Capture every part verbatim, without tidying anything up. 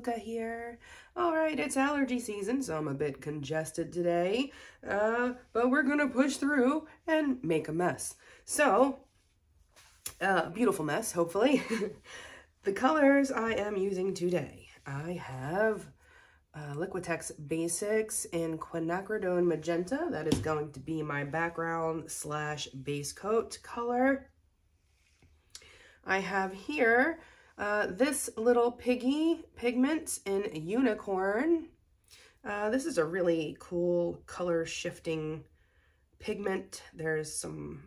DeLuca here. All right, it's allergy season, so I'm a bit congested today, uh, but we're gonna push through and make a mess. So, uh, beautiful mess, hopefully. The colors I am using today, I have uh, Liquitex Basics in quinacridone magenta. That is going to be my background slash base coat color. I have here uh, This Little Piggy pigment in Unicorn. Uh, this is a really cool color shifting pigment. There's some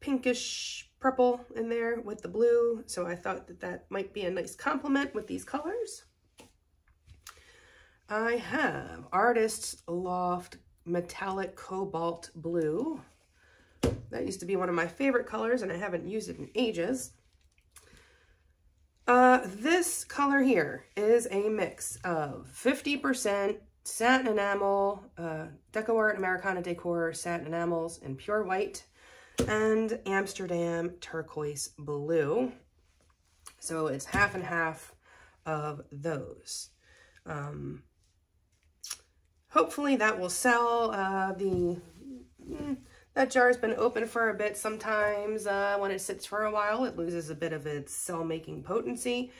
pinkish purple in there with the blue, so I thought that that might be a nice complement with these colors. I have Artist's Loft Metallic Cobalt Blue. That used to be one of my favorite colors, and I haven't used it in ages. Uh, this color here is a mix of fifty percent satin enamel, uh, DecoArt, Americana Decor satin enamels in pure white, and Amsterdam Turquoise Blue. So it's half and half of those. Um, hopefully that will sell. Uh, the... Mm, That jar's been open for a bit. Sometimes uh, when it sits for a while, it loses a bit of its cell-making potency,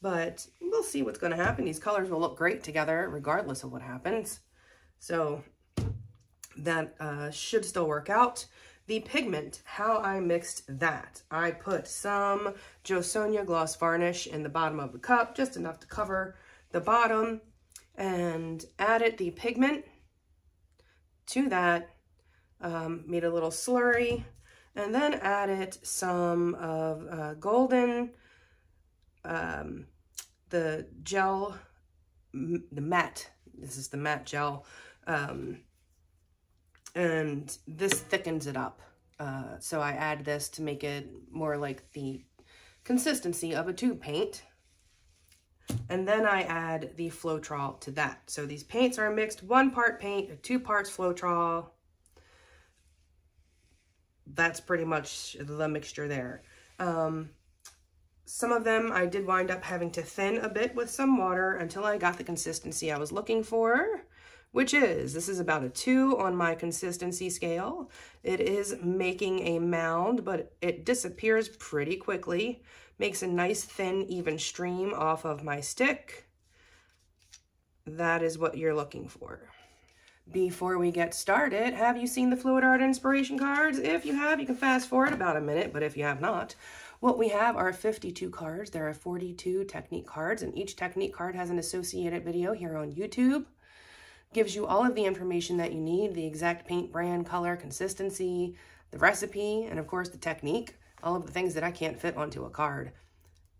but we'll see what's going to happen. These colors will look great together regardless of what happens. So that uh, should still work out. The pigment, how I mixed that. I put some Jo Sonya gloss varnish in the bottom of the cup, just enough to cover the bottom, and added the pigment to that. Um, made a little slurry, and then added some of uh, Golden, um, the gel, the matte, this is the matte gel, um, and this thickens it up. Uh, so I add this to make it more like the consistency of a tube paint, and then I add the Floetrol to that. So these paints are mixed, one part paint, two parts Floetrol. That's pretty much the mixture there. Um, some of them I did wind up having to thin a bit with some water until I got the consistency I was looking for, which is, this is about a two on my consistency scale. It is making a mound, but it disappears pretty quickly. Makes a nice thin, even stream off of my stick. That is what you're looking for. Before we get started, have you seen the Fluid Art Inspiration Cards? If you have, you can fast forward about a minute, but if you have not, what we have are fifty-two cards. There are forty-two technique cards, and each technique card has an associated video here on YouTube. Gives you all of the information that you need, the exact paint brand, color, consistency, the recipe, and of course the technique, all of the things that I can't fit onto a card.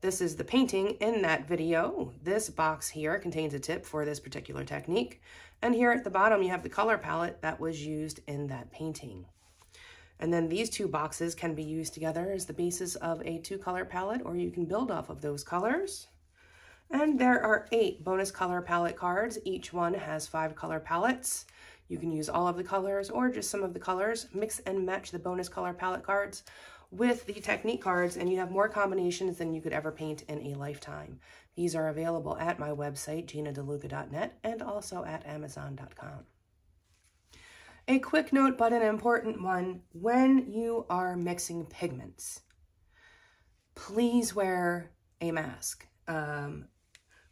This is the painting in that video. This box here contains a tip for this particular technique. And here at the bottom, you have the color palette that was used in that painting. And then these two boxes can be used together as the basis of a two color palette, or you can build off of those colors. And there are eight bonus color palette cards. Each one has five color palettes. You can use all of the colors or just some of the colors, mix and match the bonus color palette cards with the technique cards, and you have more combinations than you could ever paint in a lifetime. These are available at my website, gina deluca dot net, and also at amazon dot com. A quick note, but an important one, when you are mixing pigments, please wear a mask. Um,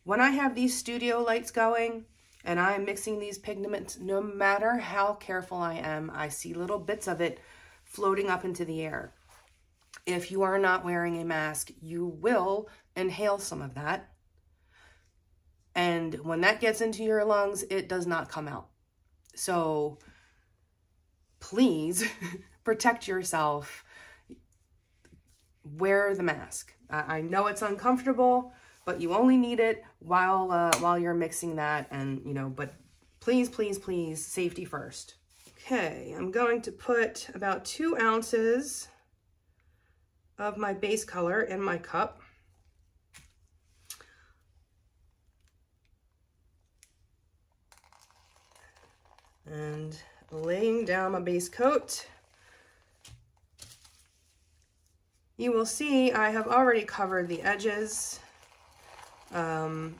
when I have these studio lights going, and I'm mixing these pigments, no matter how careful I am, I see little bits of it floating up into the air. If you are not wearing a mask, you will inhale some of that. And when that gets into your lungs, it does not come out. So please protect yourself. Wear the mask. I know it's uncomfortable, but you only need it while, uh, while you're mixing that. And, you know, but please, please, please, safety first. Okay, I'm going to put about two ounces of my base color in my cup. And laying down my base coat. You will see I have already covered the edges. Um,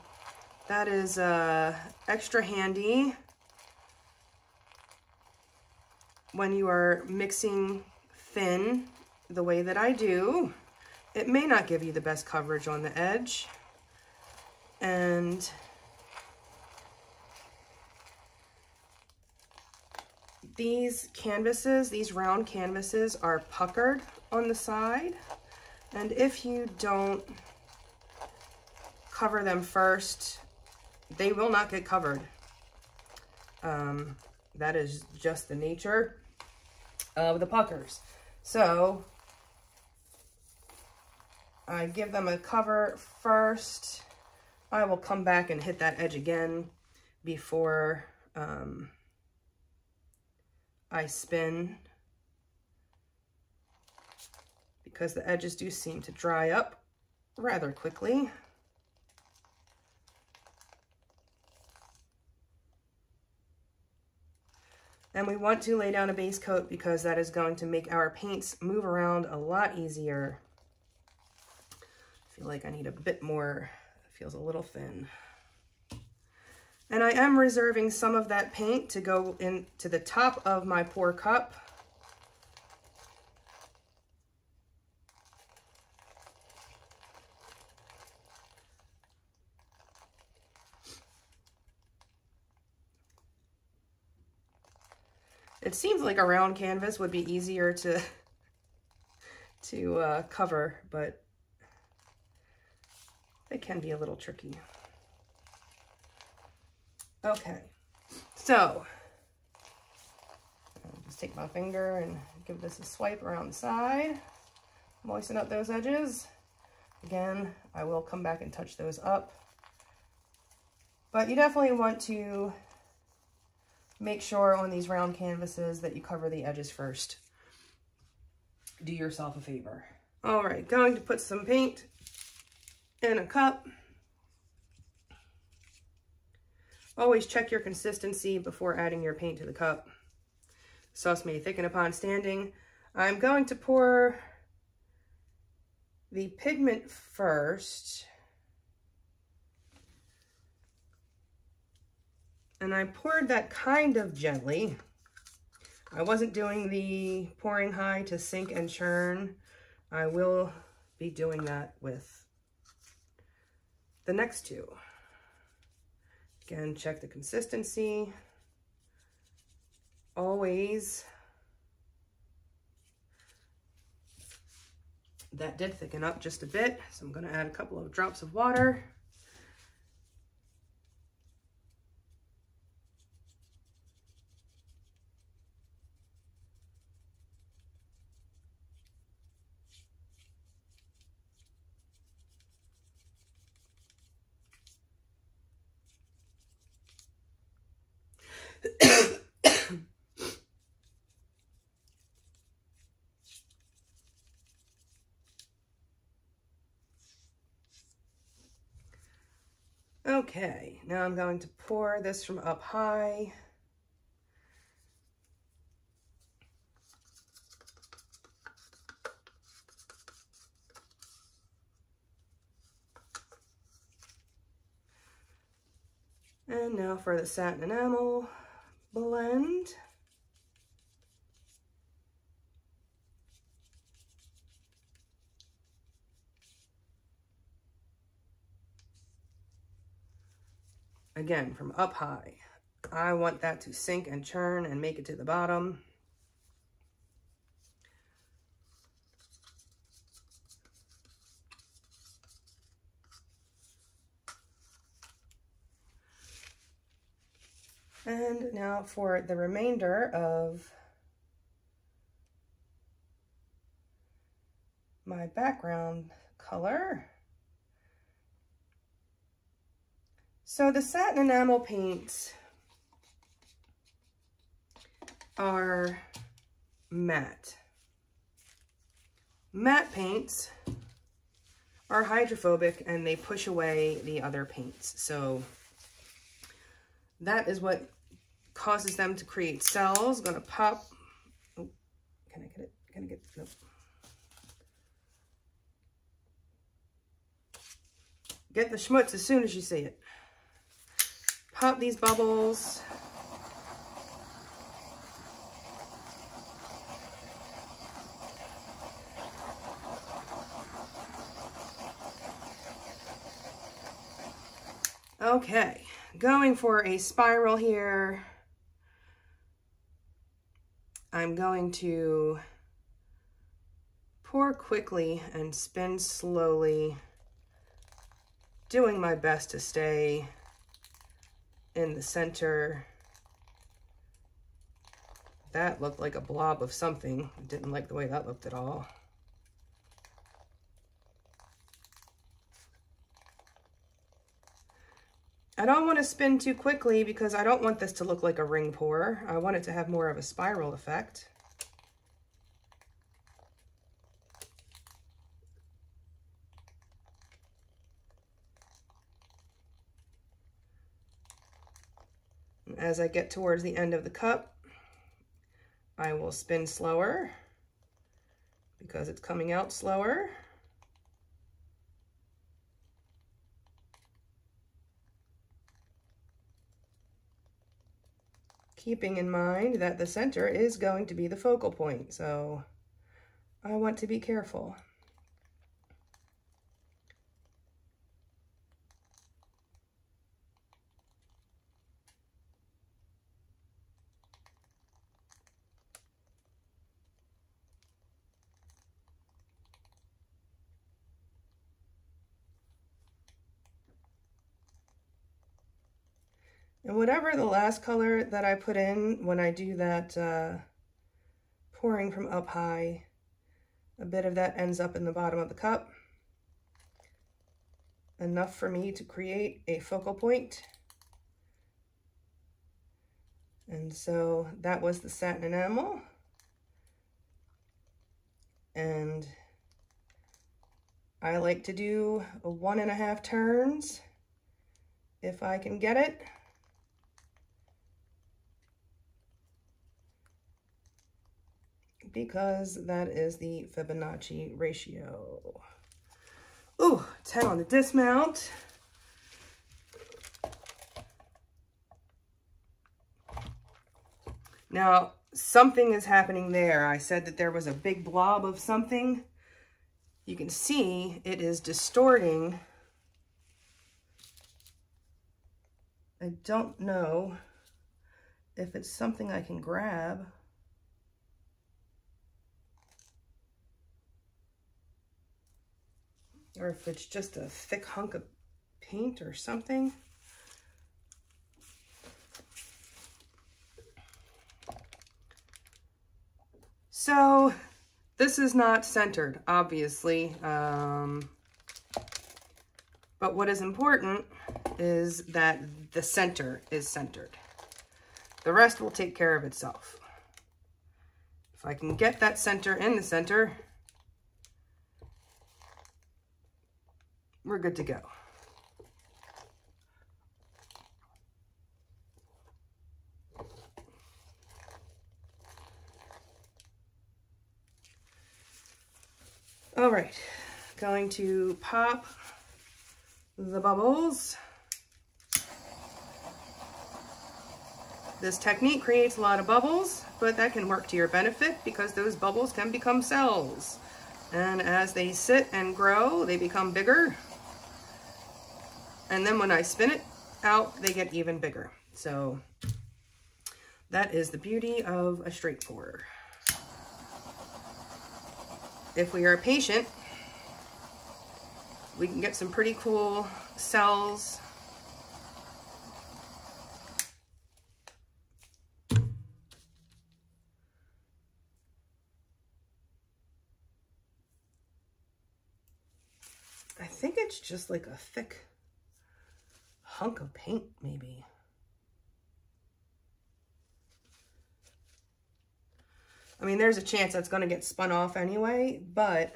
That is uh, extra handy when you are mixing thin the way that I do. It may not give you the best coverage on the edge, and these canvases, these round canvases, are puckered on the side, and if you don't cover them first, they will not get covered. Um, that is just the nature of the puckers. So I give them a cover first. I will come back and hit that edge again before um, I spin, because the edges do seem to dry up rather quickly. And we want to lay down a base coat because that is going to make our paints move around a lot easier. I feel like I need a bit more. It feels a little thin. And I am reserving some of that paint to go into the top of my pour cup. It seems like a round canvas would be easier to, to uh, cover, but it can be a little tricky. Okay, so I'll just take my finger and give this a swipe around the side, moisten up those edges. Again, I will come back and touch those up, but you definitely want to make sure on these round canvases that you cover the edges first. Do yourself a favor. All right, going to put some paint in a cup. Always check your consistency before adding your paint to the cup. Sauce may thicken upon standing. I'm going to pour the pigment first. And I poured that kind of gently. I wasn't doing the pouring high to sink and churn. I will be doing that with the next two. Again, check the consistency. Always. That did thicken up just a bit, so I'm going to add a couple of drops of water. Okay, now I'm going to pour this from up high. And now for the satin enamel blend. Again, from up high. I want that to sink and churn and make it to the bottom. And now for the remainder of my background color. So the satin enamel paints are matte. Matte paints are hydrophobic and they push away the other paints. So that is what causes them to create cells. I'm gonna pop, oh, can I get it, can I get, nope. Get the schmutz as soon as you see it. pop these bubbles. Okay, going for a spiral here. I'm going to pour quickly and spin slowly, doing my best to stay in the center. That looked like a blob of something. I didn't like the way that looked at all. I don't want to spin too quickly because I don't want this to look like a ring pour. I want it to have more of a spiral effect. As I get towards the end of the cup, I will spin slower because it's coming out slower. Keeping in mind that the center is going to be the focal point, so I want to be careful. And whatever the last color that I put in when I do that uh, pouring from up high, a bit of that ends up in the bottom of the cup. Enough for me to create a focal point. And so that was the satin enamel. And I like to do a one and a half turns if I can get it. Because that is the Fibonacci ratio. Ooh, ten on the dismount. Now, something is happening there. I said that there was a big blob of something. You can see it is distorting. I don't know if it's something I can grab. Or if it's just a thick hunk of paint or something. So this is not centered, obviously. Um, but what is important is that the center is centered. The rest will take care of itself. If I can get that center in the center, we're good to go. All right, going to pop the bubbles. This technique creates a lot of bubbles, but that can work to your benefit because those bubbles can become cells. And as they sit and grow, they become bigger. And then when I spin it out, they get even bigger. So that is the beauty of a straight pour. If we are patient, we can get some pretty cool cells. I think it's just like a thick hunk of paint, maybe. I mean, there's a chance that's going to get spun off anyway, but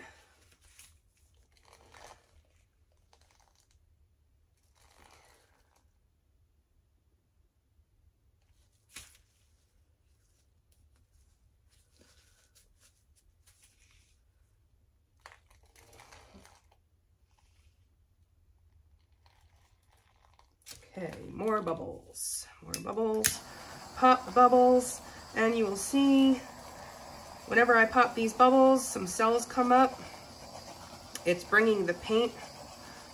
Okay, more bubbles, more bubbles, pop bubbles, and you will see whenever I pop these bubbles, some cells come up. It's bringing the paint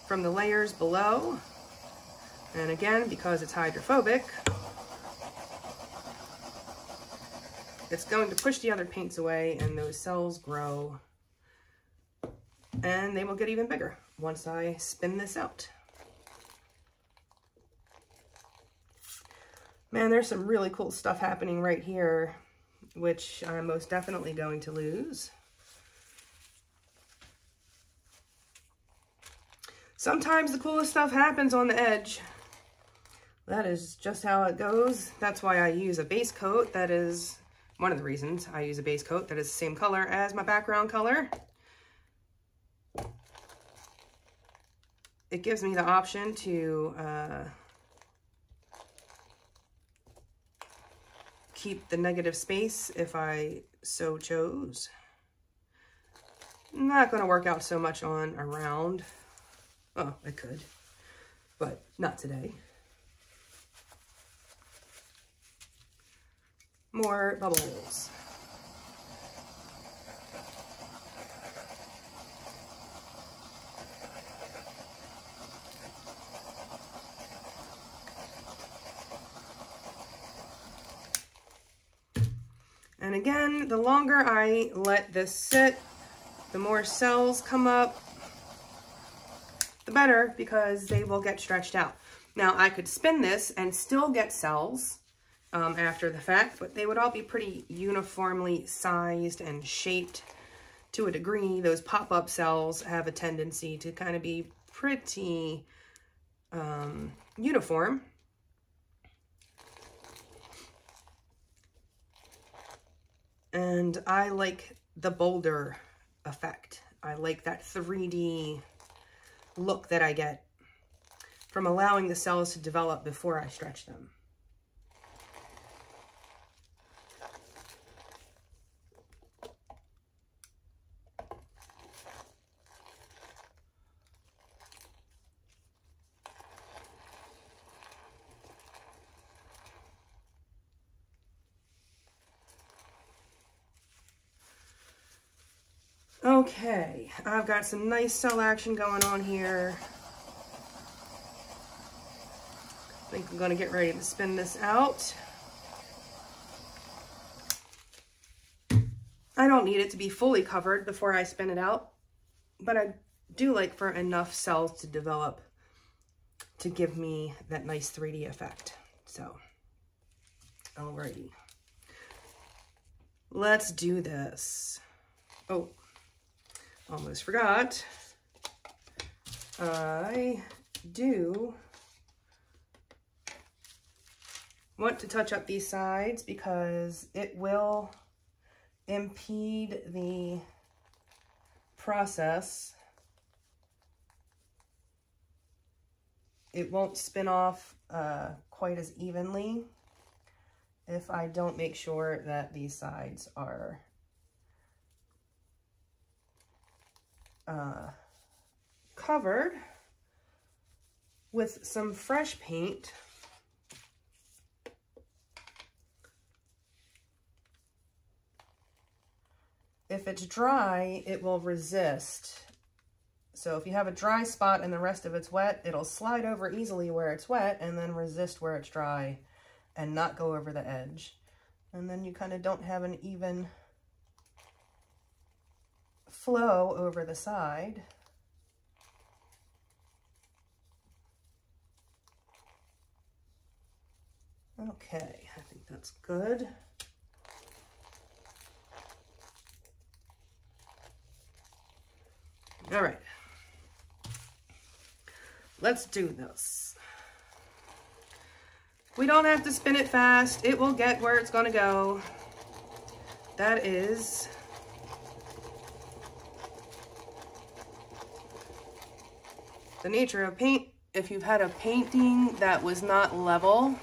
from the layers below. And again, because it's hydrophobic, it's going to push the other paints away and those cells grow and they will get even bigger once I spin this out. Man, there's some really cool stuff happening right here, which I'm most definitely going to lose. Sometimes the coolest stuff happens on the edge. That is just how it goes. That's why I use a base coat that is, one of the reasons I use a base coat that is the same color as my background color. It gives me the option to uh, keep the negative space if I so chose. Not going to work out so much on a round. Oh, I could, but not today. More bubbles. And again, the longer I let this sit, the more cells come up, the better, because they will get stretched out. Now, I could spin this and still get cells um, after the fact, but they would all be pretty uniformly sized and shaped to a degree. Those pop-up cells have a tendency to kind of be pretty um, uniform. And I like the boulder effect. I like that three D look that I get from allowing the cells to develop before I stretch them. Okay, I've got some nice cell action going on here. I think I'm gonna get ready to spin this out. I don't need it to be fully covered before I spin it out, but I do like for enough cells to develop to give me that nice three D effect. So, alrighty. Let's do this. Oh. Almost forgot, I do want to touch up these sides because it will impede the process. It won't spin off uh, quite as evenly if I don't make sure that these sides are Uh, covered with some fresh paint. If it's dry, it will resist. So if you have a dry spot and the rest of it's wet, it'll slide over easily where it's wet and then resist where it's dry and not go over the edge. And then you kind of don't have an even flow over the side. Okay, I think that's good. All right, let's do this. We don't have to spin it fast. It will get where it's gonna go. That is the nature of paint. If you've had a painting that was not level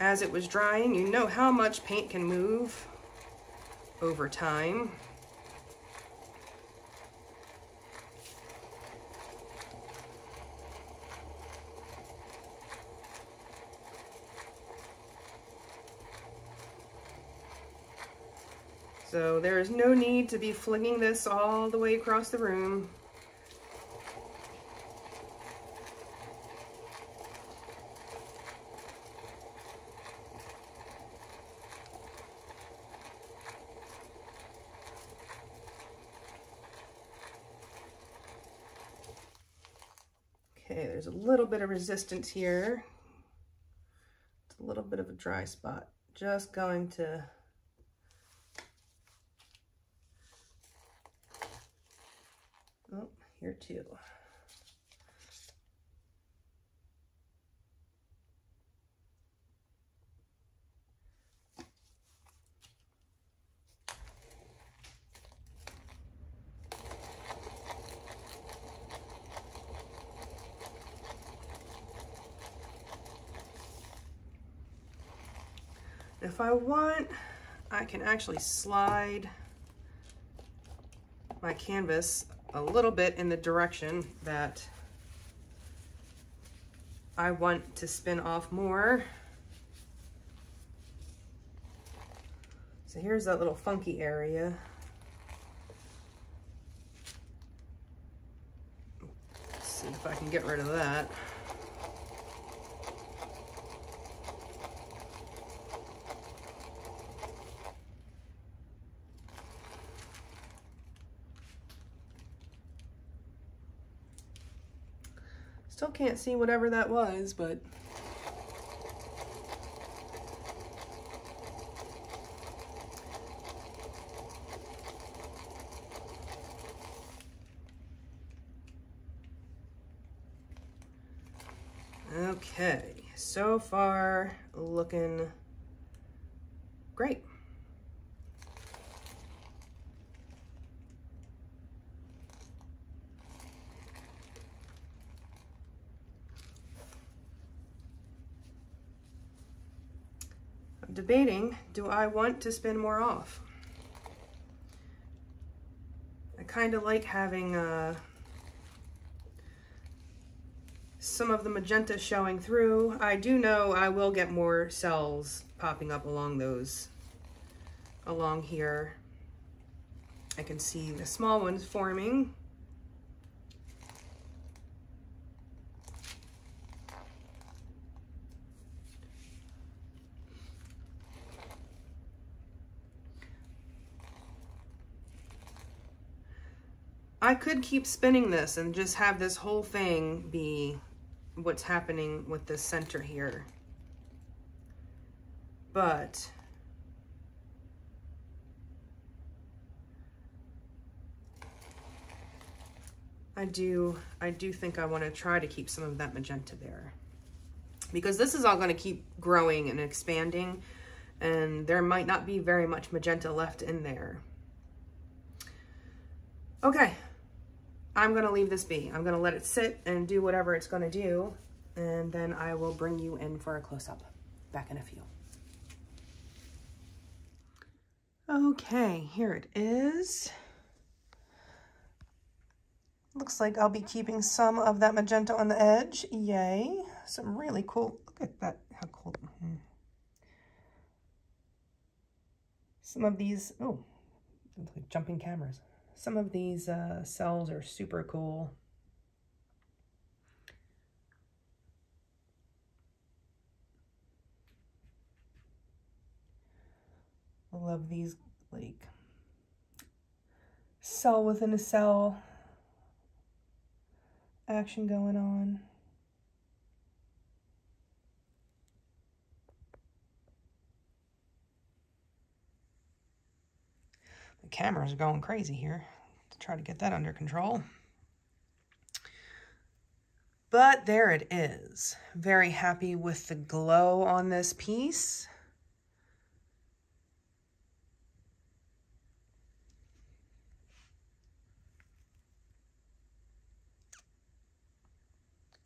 as it was drying, you know how much paint can move over time. So there is no need to be flinging this all the way across the room. Okay, there's a little bit of resistance here. It's a little bit of a dry spot. Just going to oh, here too. If I want, I can actually slide my canvas a little bit in the direction that I want to spin off more. So here's that little funky area. Let's see if I can get rid of that. Still can't see whatever that was, but okay, so far looking great. Debating, do I want to spin more off? I kind of like having uh, some of the magenta showing through. I do know I will get more cells popping up along those, along here. I can see the small ones forming. I could keep spinning this and just have this whole thing be what's happening with the center here. But I do I do think I want to try to keep some of that magenta there, because this is all going to keep growing and expanding, and there might not be very much magenta left in there. Okay. I'm gonna leave this be. I'm gonna let it sit and do whatever it's gonna do, and then I will bring you in for a close-up. Back in a few. Okay, here it is. Looks like I'll be keeping some of that magenta on the edge. Yay. Some really cool, look at that, how cool. Mm-hmm. Some of these, oh, like jumping cameras. Some of these uh, cells are super cool. I love these, like, cell within a cell action going on. The cameras are going crazy here to try to get that under control. But there it is. Very happy with the glow on this piece.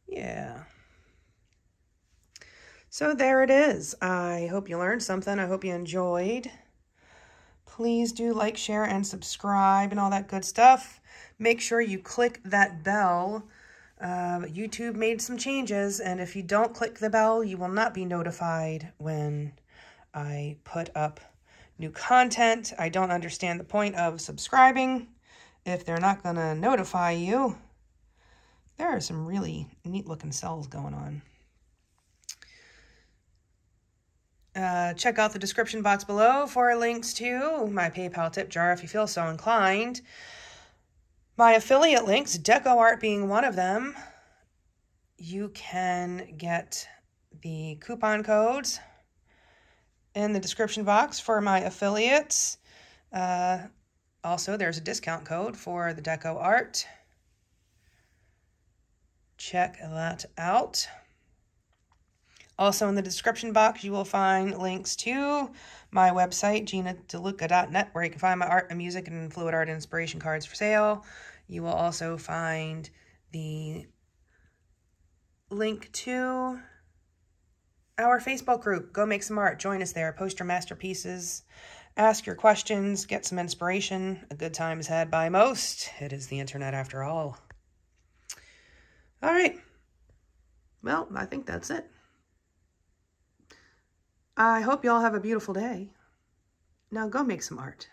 Yeah. So there it is. I hope you learned something. I hope you enjoyed. Please do like, share, and subscribe and all that good stuff. Make sure you click that bell. Uh, YouTube made some changes, and if you don't click the bell, you will not be notified when I put up new content. I don't understand the point of subscribing if they're not going to notify you. There are some really neat looking cells going on. Uh, check out the description box below for links to my PayPal tip jar if you feel so inclined. My affiliate links, DecoArt being one of them. You can get the coupon codes in the description box for my affiliates. Uh, also, there's a discount code for the DecoArt. Check that out. Also in the description box, you will find links to my website, gina deluca dot net, where you can find my art and music and Fluid Art Inspiration Cards for sale. You will also find the link to our Facebook group. Go make some art. Join us there. Post your masterpieces. Ask your questions. Get some inspiration. A good time is had by most. It is the internet after all. All right. Well, I think that's it. I hope you all have a beautiful day. Now go make some art.